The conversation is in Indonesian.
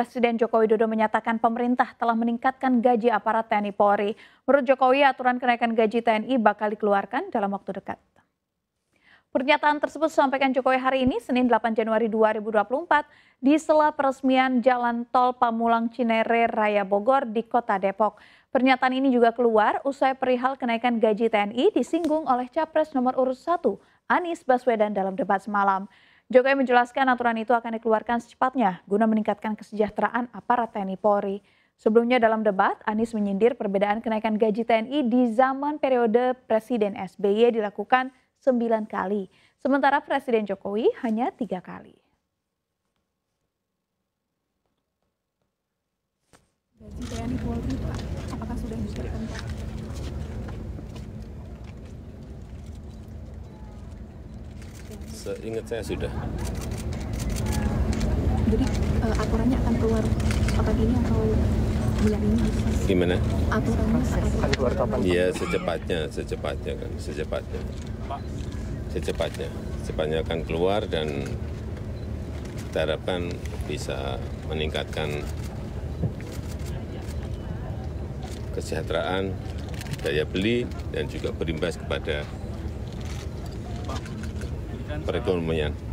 Presiden Joko Widodo menyatakan pemerintah telah meningkatkan gaji aparat TNI-Polri. Menurut Jokowi, aturan kenaikan gaji TNI bakal dikeluarkan dalam waktu dekat. Pernyataan tersebut disampaikan Jokowi hari ini, Senin 8 Januari 2024, di sela peresmian Jalan Tol Pamulang Cinere Raya Bogor di Kota Depok. Pernyataan ini juga keluar usai perihal kenaikan gaji TNI disinggung oleh Capres nomor urut 1, Anies Baswedan dalam debat semalam. Jokowi menjelaskan aturan itu akan dikeluarkan secepatnya guna meningkatkan kesejahteraan aparat TNI Polri. Sebelumnya dalam debat, Anies menyindir perbedaan kenaikan gaji TNI di zaman periode Presiden SBY dilakukan 9 kali, sementara Presiden Jokowi hanya 3 kali. Gaji TNI Polri, Pak, apakah sudah bisa ditentukan? Seingat saya sudah. Jadi aturannya akan keluar pagi ini atau bulan ini? Gimana? Aturannya akan keluar kapan? Iya, secepatnya. Secepatnya akan keluar dan kita harapkan bisa meningkatkan kesejahteraan, daya beli, dan juga berimbas kepada perekonomian.